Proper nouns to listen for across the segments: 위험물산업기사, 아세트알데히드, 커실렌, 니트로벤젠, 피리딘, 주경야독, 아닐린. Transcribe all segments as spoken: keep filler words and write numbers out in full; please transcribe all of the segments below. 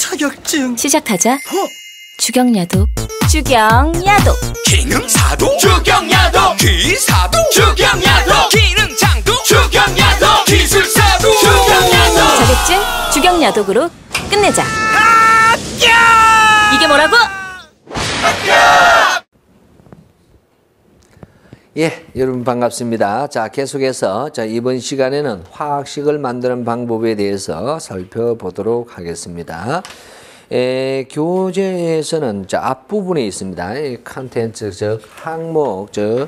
자격증 시작하자. 허! 주경야독 주경야독 기능사도 주경야독 기사도 주경야독 기능장도 주경야독 기술사도 주경야독 자격증 주경야독으로 끝내자. 합격! 이게 뭐라고? 합격! 예, 여러분 반갑습니다. 자, 계속해서 자, 이번 시간에는 화학식을 만드는 방법에 대해서 살펴보도록 하겠습니다. 에, 교재에서는 자, 앞부분에 있습니다. 컨텐츠, 즉 항목, 즉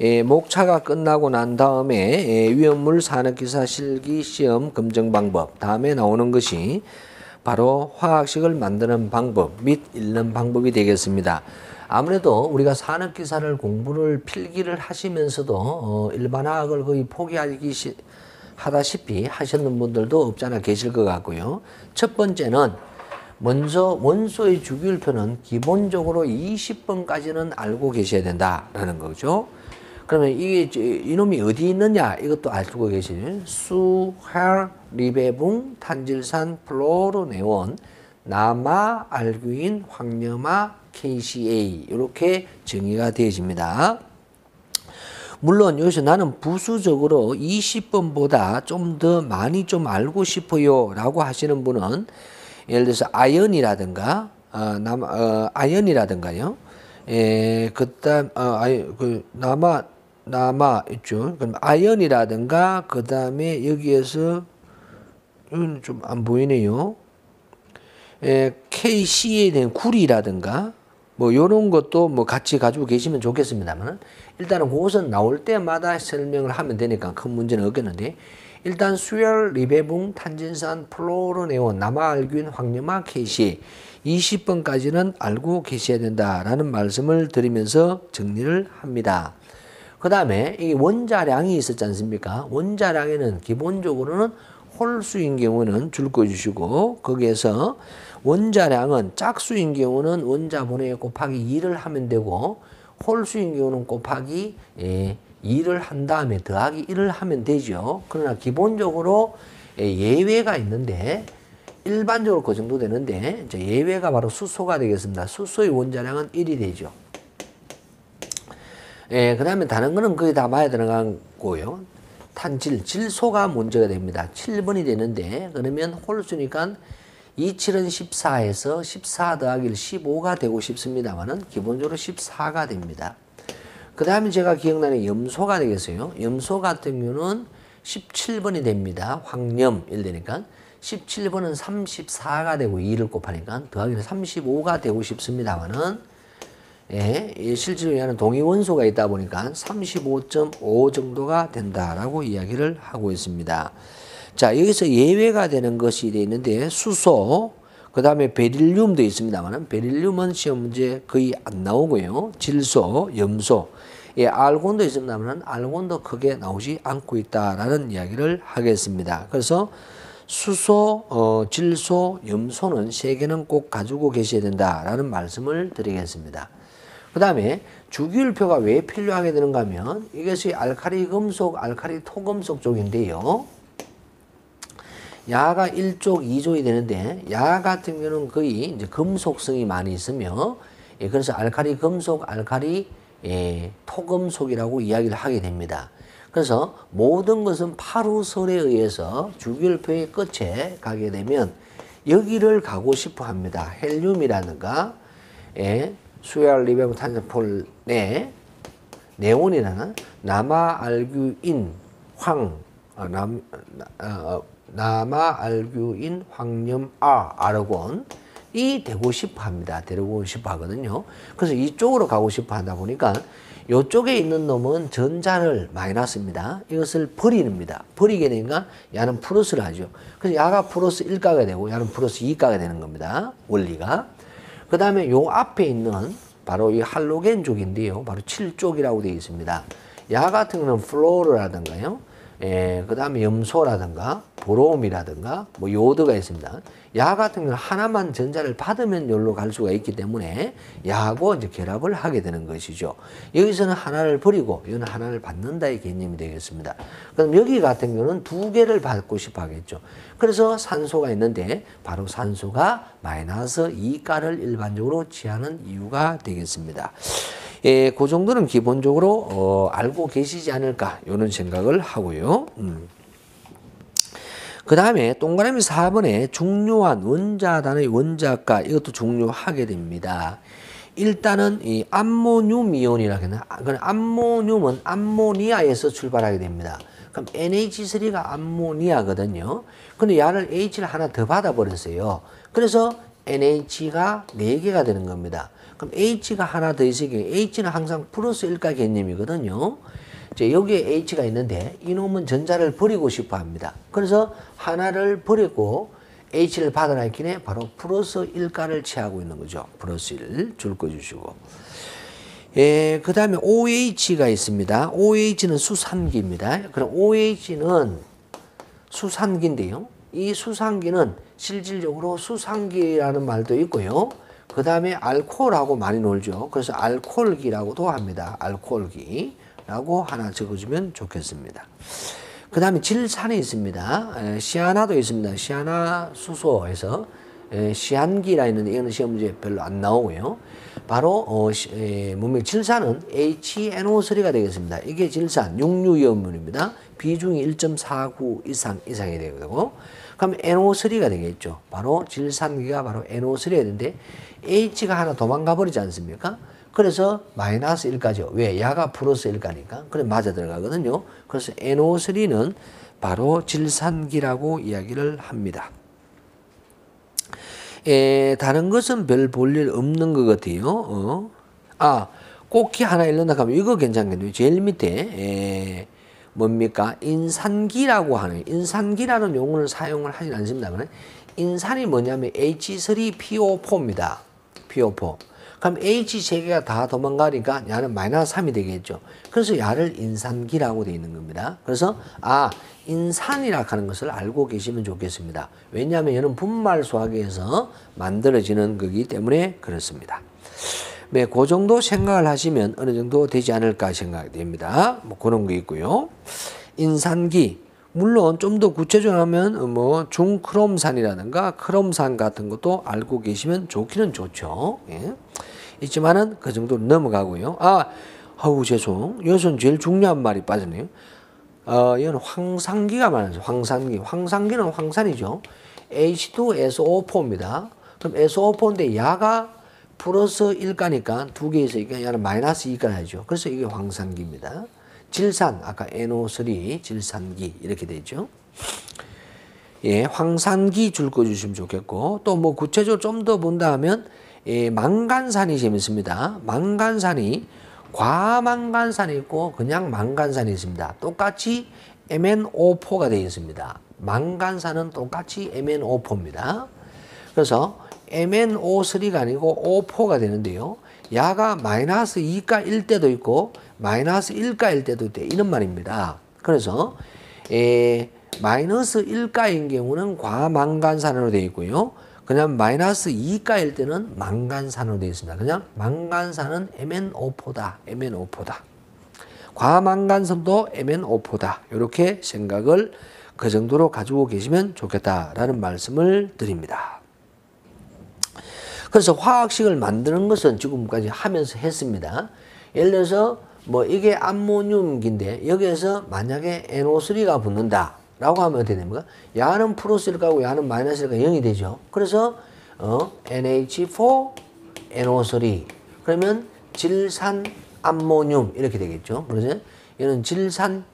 예, 목차가 끝나고 난 다음에 예, 위험물 산업기사 실기 시험 검증 방법, 다음에 나오는 것이 바로 화학식을 만드는 방법 및 읽는 방법이 되겠습니다. 아무래도 우리가 산업기사를 공부를 필기를 하시면서도 어, 일반화학을 거의 포기하기 시, 하다시피 하시는 분들도 없지 않아 계실 것 같고요. 첫 번째는 먼저 원소의 주기율표는 기본적으로 이십 번까지는 알고 계셔야 된다라는 거죠. 그러면 이게 이놈이 어디 있느냐 이것도 알고 계시죠. 수, 헬, 리베붕, 탄질산, 플로르네온, 남아, 알구인, 황염화, 케이씨에이 이렇게 정의가 되어집니다. 물론 여기서 나는 부수적으로 이십 번보다 좀 더 많이 좀 알고 싶어요 라고 하시는 분은 예를 들어서 아연이라든가 어, 남, 어, 아연이라든가요. 예, 그다음 어, 아이, 그 남아 남아 있죠. 그럼 아연이라든가 그 다음에 여기에서 여기는 좀 안 보이네요. 예, 케이씨에 대한 구리라든가 뭐 요런 것도 뭐 같이 가지고 계시면 좋겠습니다만 일단은 그것은 나올 때마다 설명을 하면 되니까 큰 문제는 없겠는데 일단 수열, 리베붕, 탄진산, 플로르네온, 남아알균, 황염화, 케이씨에이 이십 번까지는 알고 계셔야 된다라는 말씀을 드리면서 정리를 합니다. 그 다음에 이 원자량이 있었지 않습니까? 원자량에는 기본적으로는 홀수인 경우는 줄거 주시고 거기에서 원자량은 짝수인 경우는 원자분의 곱하기 이를 하면 되고 홀수인 경우는 곱하기 예, 이를 한 다음에 더하기 일을 하면 되죠. 그러나 기본적으로 예외가 있는데 일반적으로 그 정도 되는데 예외가 바로 수소가 되겠습니다. 수소의 원자량은 일이 되죠. 예, 그 다음에 다른 거는 거의 다 봐야 되는 거고요. 탄질, 질소가 문제가 됩니다. 칠 번이 되는데 그러면 홀수니까 이, 칠은 십사에서 십사 더하기 십오가 되고 싶습니다만은 기본적으로 십사가 됩니다. 그 다음에 제가 기억나는 염소가 되겠어요. 염소 같은 경우는 십칠 번이 됩니다. 황염 일 되니까 십칠 번은 삼십사가 되고 이를 곱하니까 더하기는 삼십오가 되고 싶습니다만은 예, 예, 실제로 얘는 동위원소가 있다 보니까 삼십오 점 오 정도가 된다라고 이야기를 하고 있습니다. 자, 여기서 예외가 되는 것이 되어 있는데 수소, 그 다음에 베릴륨도 있습니다만 베릴륨은 시험 문제 거의 안 나오고요. 질소, 염소, 예, 알곤도 있습니다만 알곤도 크게 나오지 않고 있다라는 이야기를 하겠습니다. 그래서 수소, 어, 질소, 염소는 세 개는 꼭 가지고 계셔야 된다라는 말씀을 드리겠습니다. 그 다음에 주기율표가 왜 필요하게 되는가 하면 이것이 알칼리 금속, 알칼리 토금속 쪽인데요. 야가 일족, 이족이 되는데 야 같은 경우는 거의 이제 금속성이 많이 있으며 예, 그래서 알칼리 금속, 알칼리 예, 토금속이라고 이야기를 하게 됩니다. 그래서 모든 것은 파루설에 의해서 주기율표의 끝에 가게 되면 여기를 가고 싶어 합니다. 헬륨이라든가 예, 수열, 리베붕, 탄산, 플로르, 네, 네온이라는 남아, 알규인, 황, 아, 남, 아, 남아, 알규인, 황염, 아, 아르곤이 되고 싶어 합니다. 데리고 싶어 하거든요. 그래서 이쪽으로 가고 싶어 하다 보니까 이쪽에 있는 놈은 전자를 마이너스입니다. 이것을 버립니다. 버리게 되니까 야는 플러스를 하죠. 그래서 야가 플러스 일가가 되고 야는 플러스 이가가 되는 겁니다. 원리가. 그 다음에 요 앞에 있는 바로 이 할로겐 쪽인데요. 바로 칠족이라고 되어 있습니다. 야 같은 경우는 플로르라든가요. 예, 그 다음에 염소라든가 보롬이라든가 뭐 요드가 있습니다. 야 같은 경우는 하나만 전자를 받으면 여기로 갈 수가 있기 때문에 야하고 이제 결합을 하게 되는 것이죠. 여기서는 하나를 버리고 여기는 하나를 받는다의 개념이 되겠습니다. 그럼 여기 같은 경우는 두 개를 받고 싶어 하겠죠. 그래서 산소가 있는데 바로 산소가 마이너스 이가를 일반적으로 취하는 이유가 되겠습니다. 예, 그 정도는 기본적으로 어, 알고 계시지 않을까 이런 생각을 하고요. 음. 그 다음에 동그라미 사 번에 중요한 원자단의 원자가 이것도 중요하게 됩니다. 일단은 이 암모늄 이온이라는 암모늄은 암모니아에서 출발하게 됩니다. 그럼 엔 에이치 쓰리가 암모니아거든요. 근데 야를 H를 하나 더 받아버렸어요. 그래서 엔 에이치가 네 개가 되는 겁니다. 그럼 H가 하나 더 있으니까 H는 항상 플러스 일가 개념이거든요. 이제 여기에 H가 있는데 이놈은 전자를 버리고 싶어 합니다. 그래서 하나를 버리고 H를 받으라 했기에 바로 플러스 일가를 취하고 있는 거죠. 플러스 일 줄거주시고. 예, 그 다음에 오에이치가 있습니다. 오에이치는 수산기입니다. 그럼 오에이치는 수산기인데요. 이 수산기는 실질적으로 수산기라는 말도 있고요. 그 다음에 알코올하고 많이 놀죠. 그래서 알코올기라고도 합니다. 알코올기라고 하나 적어주면 좋겠습니다. 그 다음에 질산이 있습니다. 시아나도 있습니다. 시아나 수소에서 시안기라 있는데 이거는 시험 문제 별로 안 나오고요. 바로 어, 에, 문명 질산은 에이치 엔 오 쓰리가 되겠습니다. 이게 질산 육류위험물입니다. 비중이 일 점 사구 이상 이상이 되고 그럼 엔 오 쓰리가 되겠죠. 바로 질산기가 바로 엔 오 쓰리가 되는데 H가 하나 도망가 버리지 않습니까? 그래서 마이너스 일까지요. 왜? 야가 플러스 일가니까. 그래 맞아 들어가거든요. 그래서 엔 오 쓰리는 바로 질산기라고 이야기를 합니다. 예, 다른 것은 별 볼일 없는 것 같아요. 어. 아, 꼭히 하나 읽는다 하면 이거 괜찮겠네요. 제일 밑에 예, 뭡니까? 인산기라고 하는 인산기라는 용어를 사용을 하진 않습니다. 인산이 뭐냐면 에이치 쓰리 피 오 사입니다. 피 오 사. 그럼 H 세 개가 다 도망가니까 야는 마이너스 삼이 되겠죠. 그래서 야를 인산기라고 되어 있는 겁니다. 그래서 아, 인산이라고 하는 것을 알고 계시면 좋겠습니다. 왜냐하면 얘는 분말 수학에서 만들어지는 거기 때문에 그렇습니다. 네, 그 정도 생각을 하시면 어느 정도 되지 않을까 생각이 됩니다. 뭐 그런 게 있고요. 인산기. 물론 좀 더 구체적으로 하면 뭐 중크롬산이라든가 크롬산 같은 것도 알고 계시면 좋기는 좋죠. 예. 있지만은 그 정도로 넘어가고요. 아, 아우 죄송. 여기서는 제일 중요한 말이 빠졌네요. 어, 이건 황산기가 많아요. 황산기. 황산기는 황산이죠. 에이치 투 에스 오 사입니다. 그럼 에스 오 사인데 야가 플러스 일가니까 두 개 있으니까 야는 마이너스 이가 하죠. 그래서 이게 황산기입니다. 질산, 아까 엔 오 쓰리 질산기 이렇게 되죠. 예, 황산기 줄거주시면 좋겠고 또 뭐 구체적으로 좀 더 본다 하면 예, 망간산이 재밌습니다. 망간산이 과망간산이 있고 그냥 망간산이 있습니다. 똑같이 엠 엔 오 사가 되어 있습니다. 망간산은 똑같이 엠 엔 오 사입니다. 그래서 엠 엔 오 쓰리가 아니고 오 사가 되는데요. 야가 마이너스 이가 일 때도 있고 마이너스 일가 일 때도 있대 이런 말입니다. 그래서 에, 마이너스 일가인 경우는 과망간산으로 되어 있고요. 그냥 마이너스 이가일 때는 망간산으로 되어 있습니다. 그냥 망간산은 엠 엔 오 사다. 엠 엔 오 사다. 과망간산도 엠 엔 오 사다. 이렇게 생각을 그 정도로 가지고 계시면 좋겠다라는 말씀을 드립니다. 그래서 화학식을 만드는 것은 지금까지 하면서 했습니다. 예를 들어서 뭐 이게 암모늄기인데 여기에서 만약에 엔 오 쓰리가 붙는다. 라고 하면 어떻게 됩니까? 야는 플러스 일가고 야는 마이너스 일가 영이 되죠. 그래서 어, 엔 에이치 사, 엔 오 쓰리 그러면 질산 암모늄 이렇게 되겠죠. 그래서 얘는 질산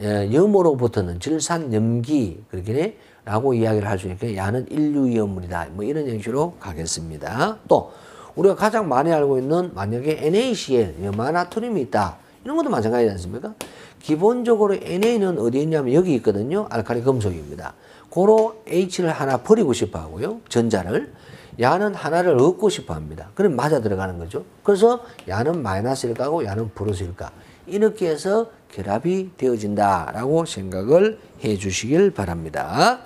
예, 염으로 붙는 질산 염기 그렇게 라고 이야기를 할 수 있으니까 야는 인류 위험물이다. 뭐 이런 형식으로 가겠습니다. 또 우리가 가장 많이 알고 있는 만약에 엔 에이 씨 엘, 염화나트륨이 있다. 이런 것도 마찬가지지 않습니까? 기본적으로 엔에이는 어디에 있냐면 여기 있거든요. 알칼리 금속입니다. 고로 H를 하나 버리고 싶어 하고요. 전자를. 야는 하나를 얻고 싶어 합니다. 그럼 맞아 들어가는 거죠. 그래서 야는 마이너스 일가고 야는 플러스 일가. 이렇게 해서 결합이 되어진다라고 생각을 해 주시길 바랍니다.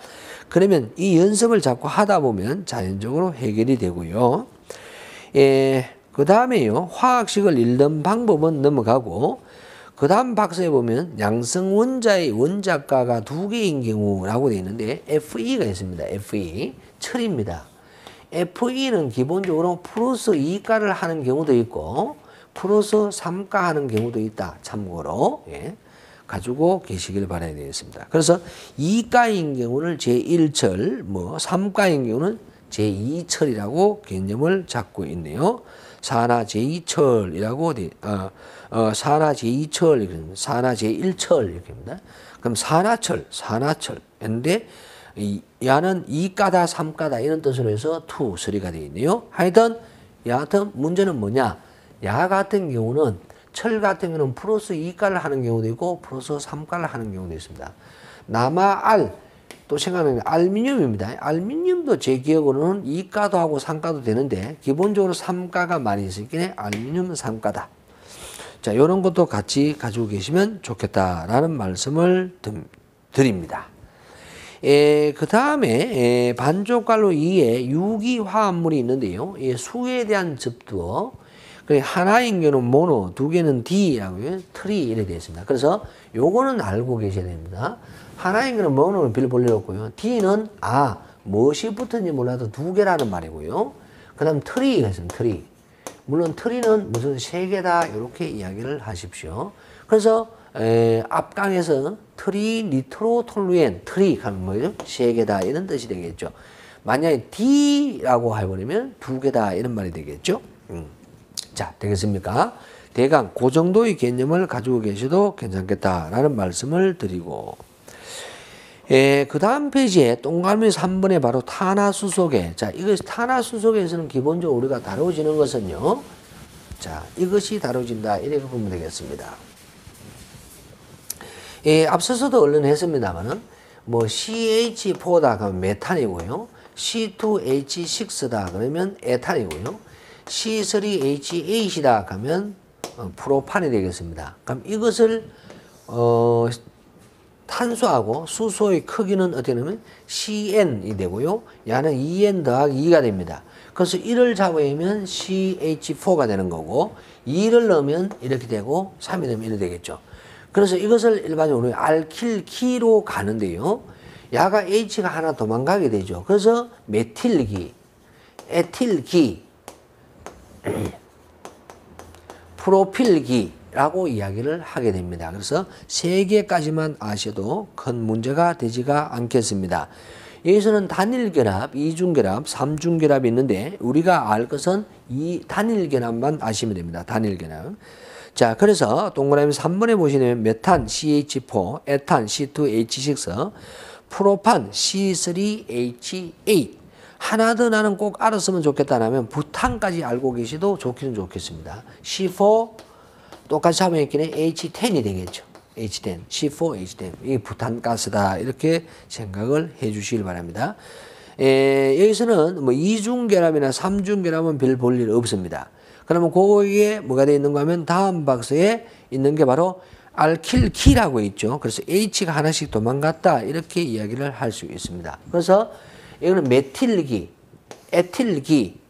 그러면 이 연습을 자꾸 하다 보면 자연적으로 해결이 되고요. 예, 그 다음에요. 화학식을 읽는 방법은 넘어가고, 그 다음 박스에 보면 양성원자의 원자가가 두 개인 경우라고 되어 있는데 에프이가 있습니다. 에프이. 철입니다. 에프이는 기본적으로 플러스 이가를 하는 경우도 있고 플러스 삼가 하는 경우도 있다. 참고로 예, 가지고 계시길 바라야 되겠습니다. 그래서 이가인 경우를 제일 철, 뭐 삼가인 경우는 제이 철이라고 개념을 잡고 있네요. 산화 제이 철이라고, 어, 어, 산화 제이 철, 산화 제일 철, 이렇게 합니다. 그럼 산화철, 산화철. 근데, 이, 야는 이가다, 삼가다, 이런 뜻으로 해서 이, 삼가 되어 있네요. 하여튼, 여하튼, 문제는 뭐냐. 야 같은 경우는, 철 같은 경우는 플러스 이가를 하는 경우도 있고, 플러스 삼가를 하는 경우도 있습니다. 남아, 알. 또 생각하는 게 알루미늄입니다. 알루미늄도 제 기억으로는 이가도 하고 삼가도 되는데 기본적으로 삼가가 많이 있으니까 알루미늄 삼가다. 자, 이런 것도 같이 가지고 계시면 좋겠다라는 말씀을 드립니다. 예, 그 다음에 예, 반쪽갈로 이에 유기화합물이 있는데요. 예, 수에 대한 접두어. 그리고 하나인 경우는 모노, 두 개는 디라고요. 트리 이렇게 되어 있습니다. 그래서 요거는 알고 계셔야 됩니다. 하나인 경우는 모노는 별 볼일 없고요. 디는 아, 무엇이 붙은지 몰라도 두 개라는 말이고요. 그 다음 트리가 있습니다. 트리. 물론 트리는 무슨 세 개다 이렇게 이야기를 하십시오. 그래서 에, 앞강에서 트리 니트로톨루엔, 트리 하면 뭐예요? 세 개다 이런 뜻이 되겠죠. 만약에 디라고 해버리면 두 개다 이런 말이 되겠죠. 음. 자, 되겠습니까? 대강, 그 정도의 개념을 가지고 계셔도 괜찮겠다라는 말씀을 드리고, 예, 그 다음 페이지에 동그라미 삼 번에 바로 탄화수소계. 자, 이것 탄화수소계에서는 기본적으로 우리가 다뤄지는 것은요, 자, 이것이 다뤄진다. 이렇게 보면 되겠습니다. 예, 앞서서도 얼른 했습니다만은, 뭐, 씨 에이치 사다 그러면 메탄이고요, 씨 투 에이치 식스다 그러면 에탄이고요, 씨 쓰리 에이치 에잇이다 하면 어, 프로판이 되겠습니다. 그럼 이것을 어, 탄소하고 수소의 크기는 어떻게 되면 씨엔이 되고요. 야는 이엔 더하기 이가 됩니다. 그래서 일을 잡으면 씨 에이치 사가 되는 거고 이를 넣으면 이렇게 되고 삼이 되면 이렇게 되겠죠. 그래서 이것을 일반적으로 알킬키로 가는데요. 야가 H가 하나 도망가게 되죠. 그래서 메틸기, 에틸기, 프로필기라고 이야기를 하게 됩니다. 그래서 세 개까지만 아셔도 큰 문제가 되지가 않겠습니다. 여기서는 단일결합, 이중결합, 삼중결합이 있는데 우리가 알 것은 이 단일결합만 아시면 됩니다. 단일결합. 자, 그래서 동그라미 삼 번에 보시면 메탄 씨 에이치 사, 에탄 씨 투 에이치 육, 프로판 씨 쓰리 에이치 에잇. 하나 더 나는 꼭 알았으면 좋겠다라면 부탄까지 알고 계시도 좋기는 좋겠습니다. 씨 사 똑같이 하면 있기는 에이치 십이 되겠죠. 에이치 십, 씨 사 에이치 십. 이게 부탄가스다 이렇게 생각을 해주시길 바랍니다. 에, 여기서는 뭐 이중결합이나 삼중결합은 별 볼일 없습니다. 그러면 거기에 뭐가 되어 있는가 하면 다음 박스에 있는 게 바로 알킬키라고 있죠. 그래서 H가 하나씩 도망갔다 이렇게 이야기를 할 수 있습니다. 그래서 이거는 메틸기, 에틸기,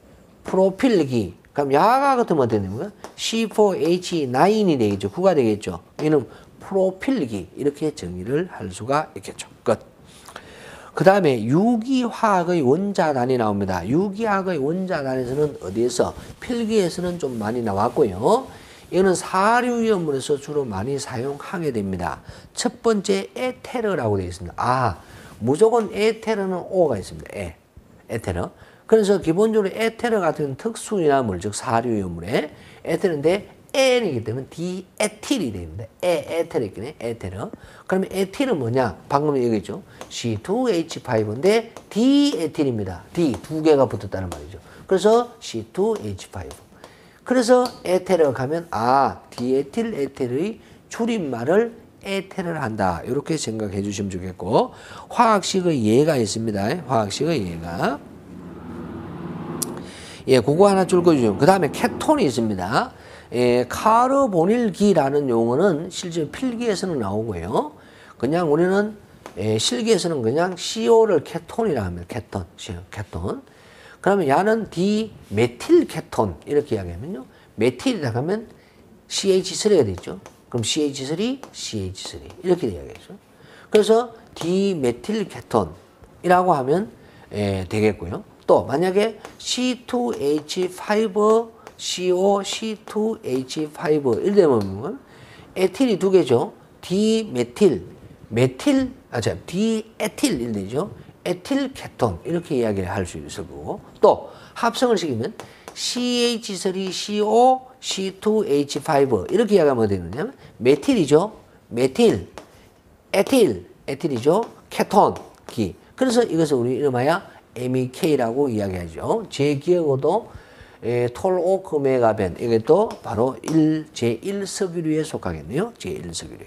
프로필기. 그럼 야가 같으면 어떻게 되는 거야? 씨 사 에이치 구이 되겠죠. 구가 되겠죠. 이는 프로필기. 이렇게 정의를 할 수가 있겠죠. 끝. 그 다음에 유기화학의 원자단이 나옵니다. 유기화학의 원자단에서는 어디에서? 필기에서는 좀 많이 나왔고요. 이거는 사류 위험물에서 주로 많이 사용하게 됩니다. 첫 번째 에테르라고 되어 있습니다. 아. 무조건 에테르는 O가 있습니다. 에, 에테르. 그래서 기본적으로 에테르 같은 특수이나물, 즉 사류이물에 에테르인데 N이기 때문에 디에틸이 됩니다. 에, 에테르 있겠네. 에테르. 그러면 에틸은 뭐냐? 방금 얘기했죠. 씨 투 에이치 오인데 디에틸입니다. D 두 개가 붙었다는 말이죠. 그래서 씨 투 에이치 오. 그래서 에테르 가면 아, 디에틸 에테르의 줄임말을 에테르를 한다. 이렇게 생각해 주시면 좋겠고, 화학식의 예가 있습니다. 화학식의 예가. 예, 그거 하나 줄 거죠. 그 다음에 케톤이 있습니다. 예, 카르보닐기라는 용어는 실제 필기에서는 나오고요. 그냥 우리는 예, 실기에서는 그냥 씨오를 케톤이라 합니다. 케톤, 케톤. 그러면 야는 디메틸케톤 이렇게 이야기하면요. 메틸이라고 하면 씨에이치 쓰리가 되죠. 그럼 씨에이치 쓰리, 씨에이치 쓰리 이렇게 이야기하죠. 그래서 디메틸케톤이라고 하면 예, 되겠고요. 또 만약에 씨 투 에이치 오, 씨 오, 씨 투 에이치 오 이렇게 되면 에틸이 두 개죠. 디메틸, 메틸, 아, 자, 디에틸 이렇게 되죠. 에틸케톤 이렇게 이야기를 할 수 있을 거고, 또 합성을 시키면 씨 에이치 쓰리, 씨 오, 씨 투 에이치 오 이렇게 이야기하면 되느냐면 메틸이죠. 메틸, 에틸, 에틸이죠. 케톤기. 그래서 이것을 우리 이름하여 엠이케이라고 이야기하죠. 제 기억으로도 톨오크메가벤 이것도 바로 제일 석유류에 속하겠네요. 제일 석유류.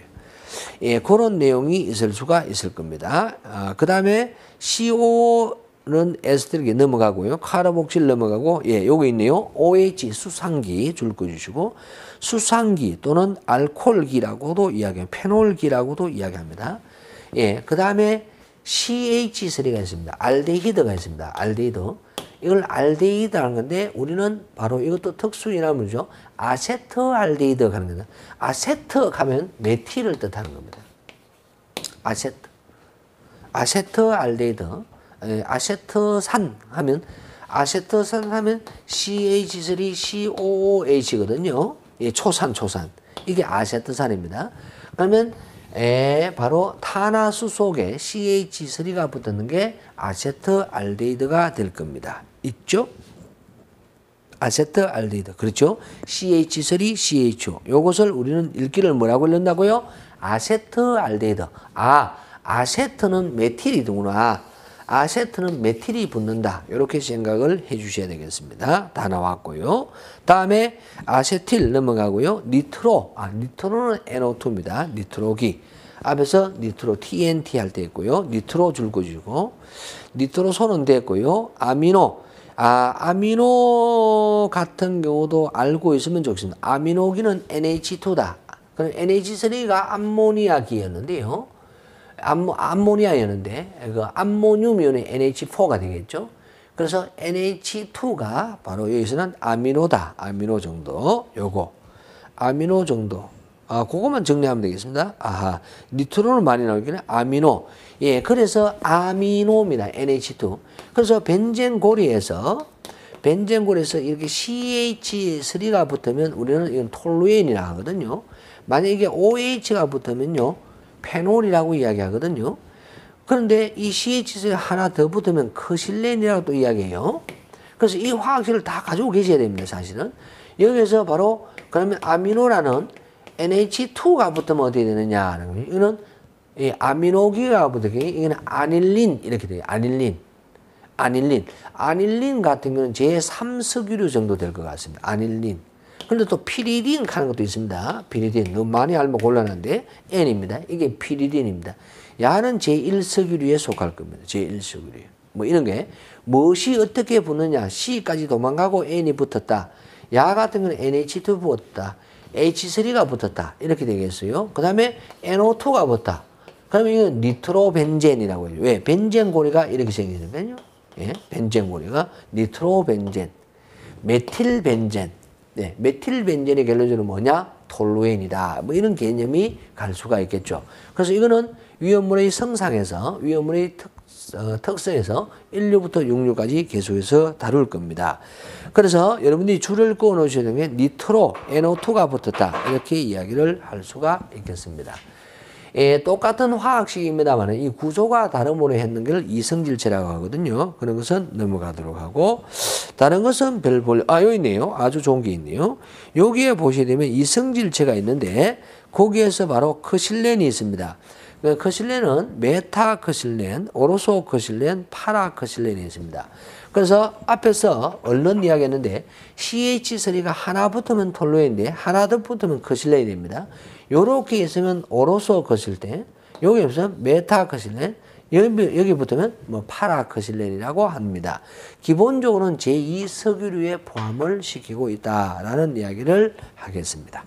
예, 그런 내용이 있을 수가 있을 겁니다. 아, 그 다음에 씨오는 에스테르기 넘어가고요. 카르복실 넘어가고, 예, 요거 있네요. 오에이치 수산기 줄 꺼주시고, 수산기 또는 알코올기라고도 이야기해요. 페놀기라고도 이야기합니다. 예, 그 다음에 씨에이치 쓰리가 있습니다. 알데히드가 있습니다. 알데히드. 이걸 알데히드라는 건데 우리는 바로 이것도 특수이나물이죠. 아세트알데히드가 하는 겁니다. 아세트 하면 메틸을 뜻하는 겁니다. 아세트. 아세트알데히드. 아세트산 하면 아세트산 하면 씨 에이치 쓰리, 씨 오 오 에이치거든요. 예, 초산, 초산. 이게 아세트산입니다. 그러면 에, 바로 탄화수소에 씨에이치 쓰리가 붙는 게 아세트알데히드가 될 겁니다. 있죠? 아세트알데히드. 그렇죠? 씨 에이치 쓰리, 씨 에이치 오. 요것을 우리는 읽기를 뭐라고 읽는다고요? 아세트알데히드. 아, 아세트는 메틸이구나. 아세트는 메틸이 붙는다. 이렇게 생각을 해 주셔야 되겠습니다. 다 나왔고요. 다음에 아세틸 넘어가고요. 니트로. 아, 니트로는 엔 오 투입니다. 니트로기. 앞에서 니트로 티 엔 티 할 때 있고요. 니트로 줄거지고. 니트로소는 됐고요. 아미노. 아, 아미노 같은 경우도 알고 있으면 좋겠습니다. 아미노기는 엔 에이치 투다. 그럼 엔 에이치 쓰리가 암모니아기였는데요. 암모, 암모니아였는데 그 암모늄이온이 엔 에이치 포가 되겠죠. 그래서 엔 에이치 투가 바로 여기서는 아미노다. 아미노 정도. 요거. 아미노 정도. 아, 그거만 정리하면 되겠습니다. 아하. 니트로는 많이 나오긴 해. 아미노. 예, 그래서 아미노입니다. 엔 에이치 투. 그래서 벤젠고리에서 벤젠고리에서 이렇게 씨 에이치 쓰리가 붙으면 우리는 이건 톨루엔이라 하거든요. 만약에 이게 오 에이치가 붙으면요. 페놀이라고 이야기하거든요. 그런데 이 씨 에이치 쓰리 하나 더 붙으면 커실렌이라고 또 이야기해요. 그래서 이 화학식을 다 가지고 계셔야 됩니다. 사실은. 여기서 바로 그러면 아미노라는 엔 에이치 투가 붙으면 어떻게 되느냐 하는 거예요. 이거는 이 아미노기가 붙으면 이거는 아닐린 이렇게 돼요. 아닐린. 아닐린. 아닐린 같은 경우는 제삼 석유류 정도 될 것 같습니다. 아닐린. 근데 또 피리딘 하는 것도 있습니다. 피리딘. 너무 많이 알면 곤란한데 N입니다. 이게 피리딘입니다. 야는 제일 석유류에 속할 겁니다. 제일 석유류. 뭐 이런 게 무엇이 어떻게 붙느냐. C까지 도망가고 N이 붙었다. 야 같은 경우는 엔 에이치 투 붙었다. 에이치 쓰리가 붙었다. 이렇게 되겠어요. 그 다음에 엔 오 투가 붙었다. 그러면 이건 니트로벤젠이라고 해요. 왜? 벤젠 고리가 이렇게 생기거든요. 예, 벤젠 고리가 니트로벤젠, 메틸벤젠. 네, 메틸벤젠의 결론적으로 뭐냐? 톨루엔이다. 뭐 이런 개념이 갈 수가 있겠죠. 그래서 이거는 위험물의 성상에서, 위험물의 특, 어, 특성에서 일류부터 육류까지 계속해서 다룰 겁니다. 그래서 여러분들이 줄을 그어 놓으셔야 되는 게 니트로, 엔 오 투가 붙었다. 이렇게 이야기를 할 수가 있겠습니다. 예, 똑같은 화학식입니다만 이 구조가 다름으로 했는 걸 이성질체라고 하거든요. 그런 것은 넘어가도록 하고, 다른 것은 별 볼, 아, 여기 있네요. 아주 좋은 게 있네요. 여기에 보시게 되면 이성질체가 있는데, 거기에서 바로 커실렌이 있습니다. 커실렌은 메타커실렌, 오로소커실렌, 파라커실렌이 있습니다. 그래서 앞에서 얼른 이야기했는데 씨 에이치 쓰리가 하나 붙으면 톨루엔인데 하나 더 붙으면 커실렌이 됩니다. 요렇게 있으면 오로소 커실렌, 여기 없으면 메타 커실렌, 여기, 여기 붙으면 뭐 파라크실렌이라고 합니다. 기본적으로는 제이 석유류에 포함을 시키고 있다라는 이야기를 하겠습니다.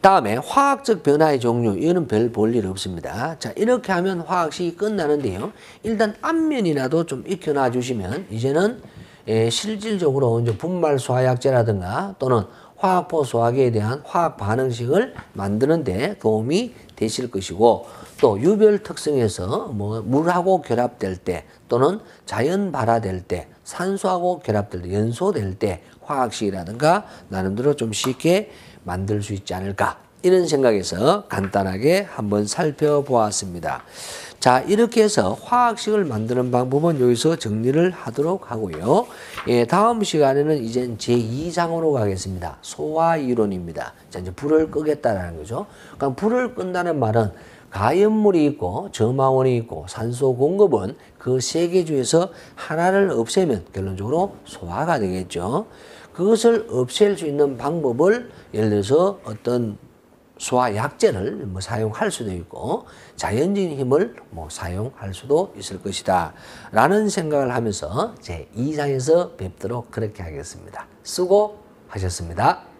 다음에 화학적 변화의 종류, 이거는 별 볼 일 없습니다. 자, 이렇게 하면 화학식이 끝나는데요. 일단 앞면이라도 좀 익혀놔 주시면 이제는 예, 실질적으로 이제 분말 수화약제라든가 또는 화학포 수화기에 대한 화학 반응식을 만드는 데 도움이 되실 것이고, 또 유별 특성에서 뭐 물하고 결합될 때 또는 자연 발화될 때, 산소하고 결합될 때, 연소될 때 화학식이라든가 나름대로 좀 쉽게 만들 수 있지 않을까, 이런 생각에서 간단하게 한번 살펴보았습니다. 자, 이렇게 해서 화학식을 만드는 방법은 여기서 정리를 하도록 하고요. 예, 다음 시간에는 이제 제이 장으로 가겠습니다. 소화이론입니다. 자, 이제 불을 끄겠다라는 거죠. 그러니까 불을 끈다는 말은 가연물이 있고 저마원이 있고 산소 공급은 그 세 개 중에서 하나를 없애면 결론적으로 소화가 되겠죠. 그것을 없앨 수 있는 방법을 예를 들어서 어떤 소화약제를 뭐 사용할 수도 있고 자연적인 힘을 뭐 사용할 수도 있을 것이다 라는 생각을 하면서 제이 장에서 뵙도록 그렇게 하겠습니다. 수고하셨습니다.